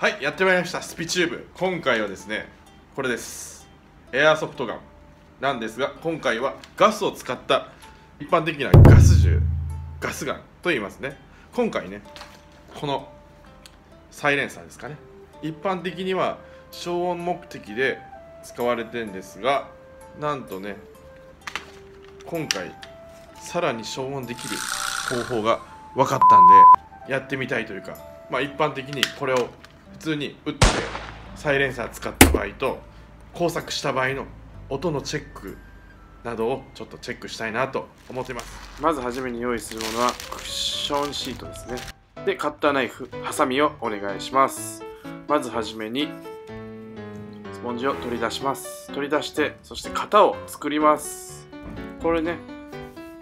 はい、やってまいりましたスピチューブ。今回はですね、これです、エアソフトガンなんですが、今回はガスを使った一般的なガス銃、ガスガンと言いますね。今回ね、このサイレンサーですかね、一般的には消音目的で使われてるんですが、なんとね、今回さらに消音できる方法が分かったんで、やってみたいというか、まあ一般的にこれを普通に打ってサイレンサー使った場合と工作した場合の音のチェックなどをちょっとチェックしたいなと思っています。まずはじめに用意するものはクッションシートですね。で、カッターナイフ、ハサミをお願いします。まずはじめにスポンジを取り出します。取り出して、そして型を作ります。これね、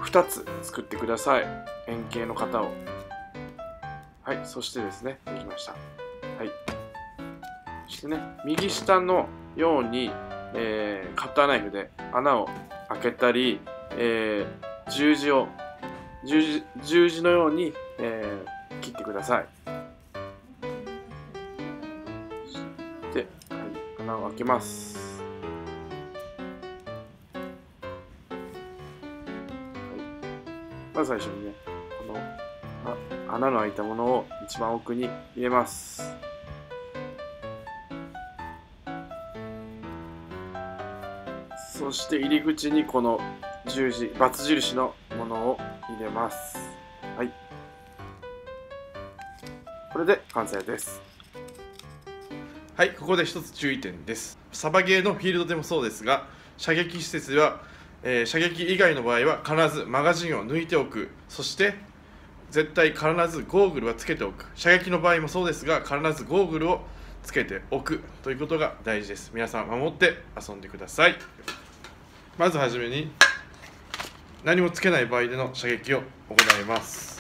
2つ作ってください、円形の型を。はい、そしてですね、できました。はい、そしてね、右下のように、カッターナイフで穴を開けたり、十字のように、切ってください。で、はい、穴を開けます。まず最初にね、この穴の開いたものを一番奥に入れます。そして入り口にこの十字、バツ印のものを入れます。はい、これで完成です。はい、ここで一つ注意点です。サバゲーのフィールドでもそうですが、射撃施設では射撃以外の場合は必ずマガジンを抜いておく、そして絶対必ずゴーグルはつけておく。射撃の場合もそうですが、必ずゴーグルをつけておくということが大事です。皆さん守って遊んでください。まずはじめに何もつけない場合での射撃を行います。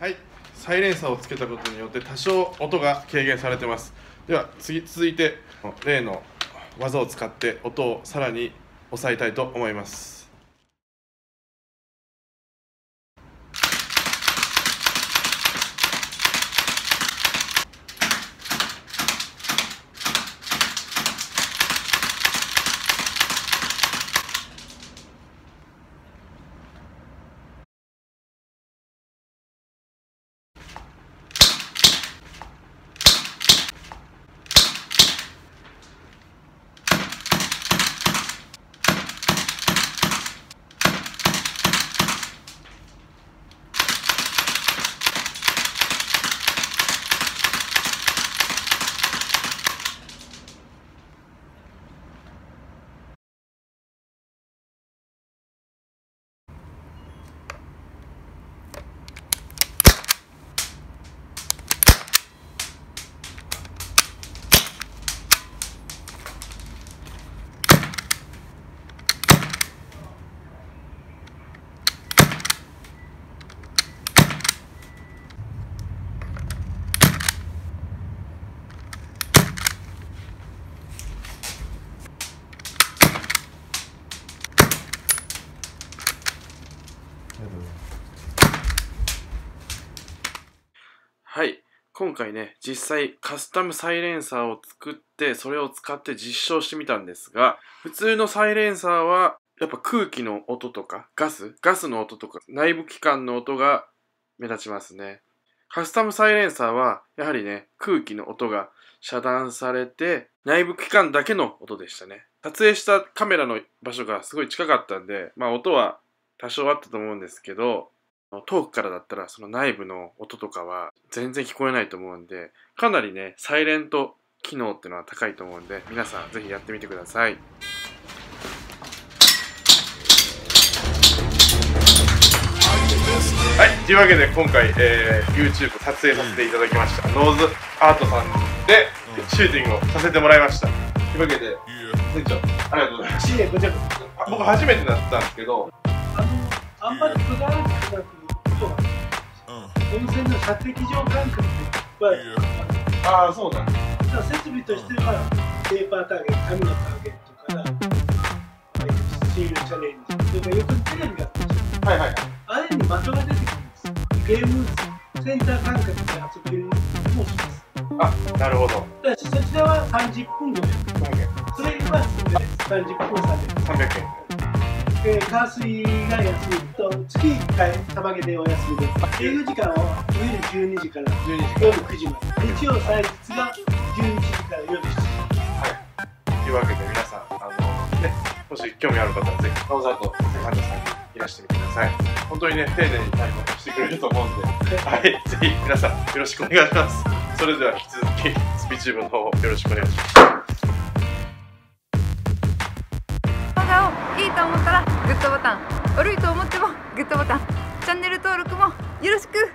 はい、サイレンサーをつけたことによって多少音が軽減されてます。では続いて例の技を使って音をさらに抑えたいと思います。はい、今回ね、実際カスタムサイレンサーを作って、それを使って実証してみたんですが、普通のサイレンサーはやっぱ空気の音とかガスの音とか内部機関の音が目立ちますね。カスタムサイレンサーはやはりね、空気の音が遮断されて内部機関だけの音でしたね。撮影したカメラの場所がすごい近かったんで、まあ音は多少あったと思うんですけど、遠くからだったらその内部の音とかは全然聞こえないと思うんで、かなりね、サイレント機能ってのは高いと思うんで、皆さんぜひやってみてください。はい、というわけで今回、YouTube 撮影させていただきました。ノーズアートさんでシューティングをさせてもらいました。というわけで、店長ありがとうございます。僕初めてだったんですけど、あんまり具があるってなってことは温泉の射的場感覚でいっぱいああそうだね。設備としてはペーパーターゲット、紙のターゲットからスチールチャレンジとかよくテレビがあったじゃん。はいはい。あれに的が出てくるんです。ゲームセンター感覚で遊べるもします。あ、なるほど。だからそちらは30分500円、それは30分300円。カースイが安いと月1回玉毛でお休みです。営業時間は夜12時から夜9時まで、日曜祭日が11時から夜7時。はい、というわけで皆さんもし興味ある方はぜひ野里患者さんにいらしてみてください。本当にね、丁寧に対応してくれると思うんで、はい、ぜひ皆さんよろしくお願いします。それでは引き続きスピチューブの方をよろしくお願いします。いいと思ったらグッドボタン、悪いと思ってもグッドボタン、チャンネル登録もよろしく。